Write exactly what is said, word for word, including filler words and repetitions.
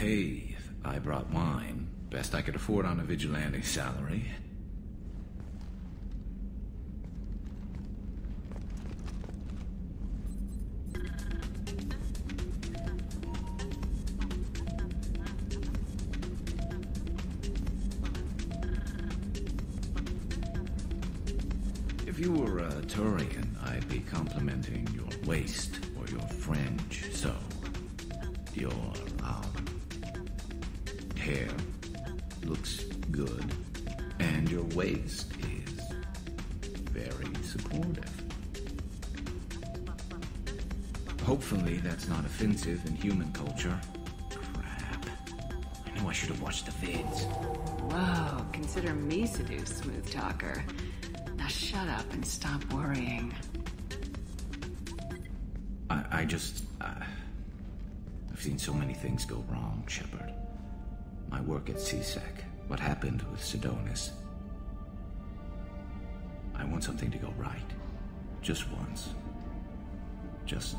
Hey, I brought wine. Best I could afford on a vigilante salary. If you were a Turian, I'd be complimenting your waist or your fringe, so your um, hair looks good, and your waist is very supportive. Hopefully that's not offensive in human culture. Crap. I knew I should have watched the vids. Whoa, consider me seduced, smooth talker. Now shut up and stop worrying. I, I just... Uh, I've seen so many things go wrong, Shepard. My work at C-Sec, what happened with Sidonis. I want something to go right. Just once. Just